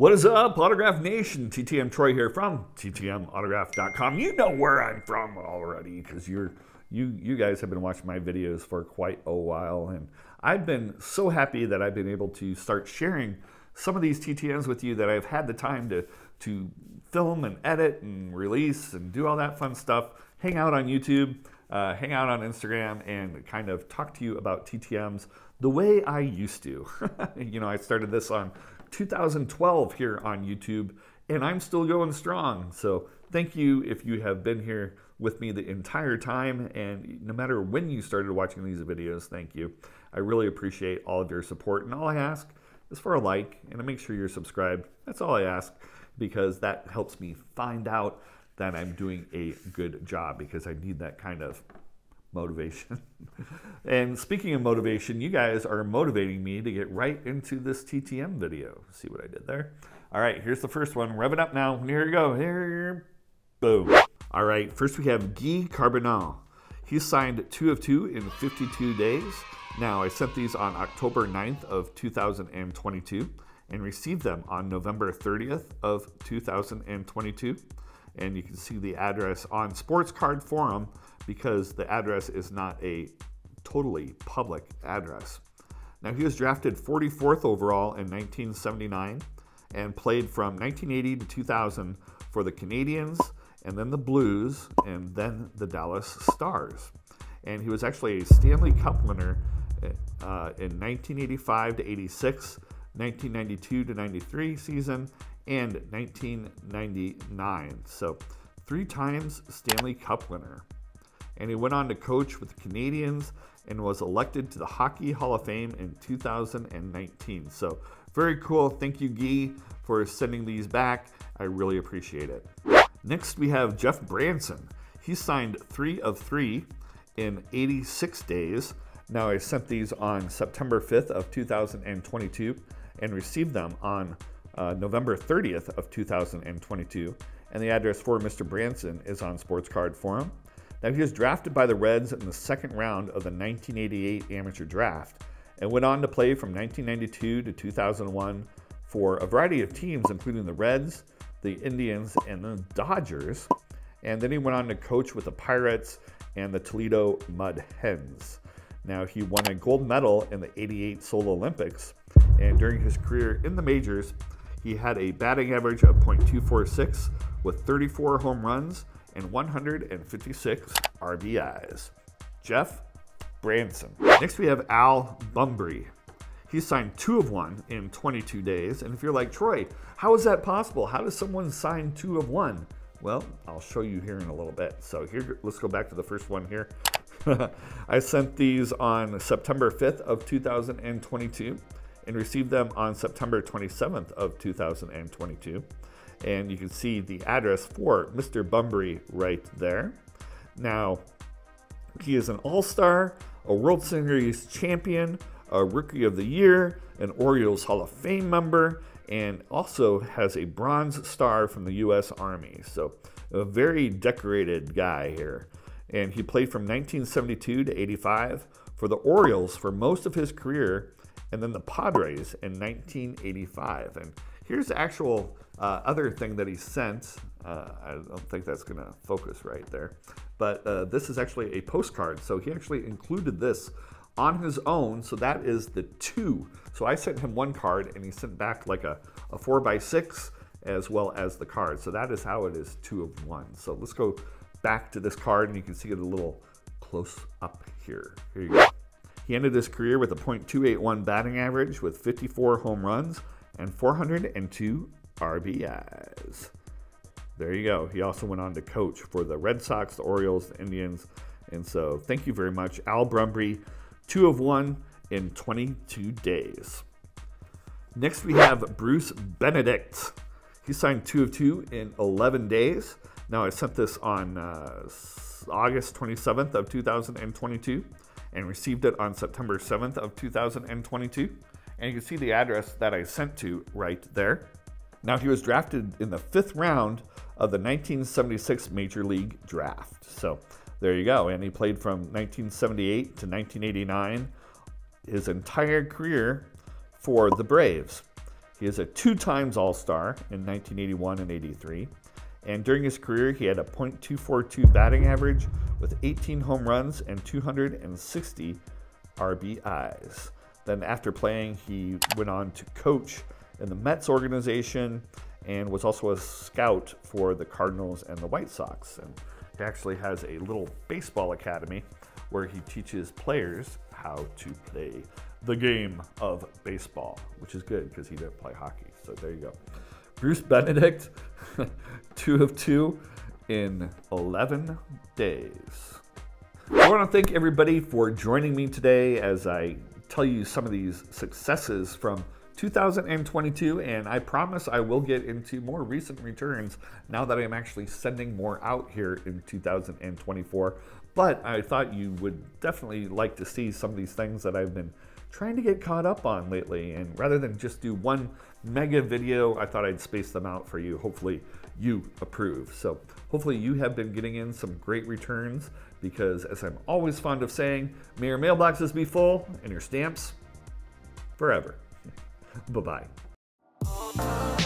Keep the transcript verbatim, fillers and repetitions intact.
What is up, Autograph Nation? T T M Troy here from T T M autograph dot com. You know where I'm from already because you're you you guys have been watching my videos for quite a while, and I've been so happy that I've been able to start sharing some of these T T Ms with you that I've had the time to to film and edit and release and do all that fun stuff. Hang out on YouTube, uh, hang out on Instagram, and kind of talk to you about T T Ms the way I used to. You know, I started this on two thousand twelve here on YouTube, and I'm still going strong. So thank you if you have been here with me the entire time, and no matter when you started watching these videos, thank you. I really appreciate all of your support, and all I ask is for a like and to make sure you're subscribed. That's all I ask, because that helps me find out that I'm doing a good job, because I need that kind of motivation. And speaking of motivation, you guys are motivating me to get right into this T T M video. See what I did there? All right, here's the first one. Rev it up now. Here we go. Here. Boom. All right, first we have Guy Carbonneau. He signed two of two in fifty-two days. Now, I sent these on October ninth of two thousand twenty-two and received them on November thirtieth of two thousand twenty-two. And you can see the address on Sports Card Forum, because the address is not a totally public address. Now, he was drafted forty-fourth overall in nineteen seventy-nine and played from nineteen eighty to two thousand for the Canadiens, and then the Blues, and then the Dallas Stars. And he was actually a Stanley Cup winner uh, in nineteen eighty-five to eighty-six, nineteen ninety-two to ninety-three season, and nineteen ninety-nine. So three times Stanley Cup winner. And he went on to coach with the Canadiens and was elected to the Hockey Hall of Fame in two thousand nineteen. So very cool. Thank you, Guy, for sending these back. I really appreciate it. Next, we have Jeff Branson. He signed three of three in eighty-six days. Now, I sent these on September fifth of two thousand twenty-two and received them on Uh, November thirtieth of two thousand twenty-two, and the address for Mister Branson is on Sports Card Forum. Now, he was drafted by the Reds in the second round of the nineteen eighty-eight amateur draft and went on to play from nineteen ninety-two to two thousand one for a variety of teams, including the Reds, the Indians, and the Dodgers. And then he went on to coach with the Pirates and the Toledo Mud Hens. Now, he won a gold medal in the eighty-eight Seoul Olympics, and during his career in the majors, he had a batting average of point two four six with thirty-four home runs and one hundred fifty-six R B Is. Jeff Branson. Next, we have Al Bumbry. He signed two of one in twenty-two days. And if you're like, Troy, how is that possible? How does someone sign two of one? Well, I'll show you here in a little bit. So here, let's go back to the first one here. I sent these on September fifth of two thousand twenty-two. And received them on September twenty-seventh of two thousand twenty-two. And you can see the address for Mister Bumbry right there. Now, he is an all-star, a World Series champion, a Rookie of the Year, an Orioles Hall of Fame member, and also has a Bronze Star from the U S Army. So a very decorated guy here. And he played from nineteen seventy-two to eighty-five for the Orioles for most of his career, and then the Padres in nineteen eighty-five. And here's the actual uh, other thing that he sent. Uh, I don't think that's gonna focus right there, but uh, this is actually a postcard. So he actually included this on his own. So that is the two. So I sent him one card and he sent back like a, a four by six as well as the card. So that is how it is two of one. So let's go back to this card and you can see it a little close up here. Here you go. He ended his career with a point two eight one batting average with fifty-four home runs and four hundred two R B Is. There you go. He also went on to coach for the Red Sox, the Orioles, the Indians. And so thank you very much, Al Bumbry. Two of one in twenty-two days. Next, we have Bruce Benedict. He signed two of two in eleven days. Now, I sent this on uh, August twenty-seventh of two thousand twenty-two. And received it on September seventh of two thousand twenty-two. And you can see the address that I sent to right there. Now, he was drafted in the fifth round of the nineteen seventy-six Major League Draft. So there you go. And he played from nineteen seventy-eight to nineteen eighty-nine his entire career for the Braves. He is a two-times All-Star in nineteen eighty-one and eighty-three. And during his career, he had a point two four two batting average with eighteen home runs and two hundred sixty R B Is. Then after playing, he went on to coach in the Mets organization and was also a scout for the Cardinals and the White Sox. And he actually has a little baseball academy where he teaches players how to play the game of baseball, which is good because he didn't play hockey. So there you go. Bruce Benedict, two of two in eleven days. I want to thank everybody for joining me today as I tell you some of these successes from two thousand twenty-two, and I promise I will get into more recent returns now that I'm actually sending more out here in two thousand twenty-four. But I thought you would definitely like to see some of these things that I've been trying to get caught up on lately, and rather than just do one mega video, I thought I'd space them out for you. Hopefully you approve. So hopefully you have been getting in some great returns, because as I'm always fond of saying, may your mailboxes be full and your stamps forever. Bye-bye.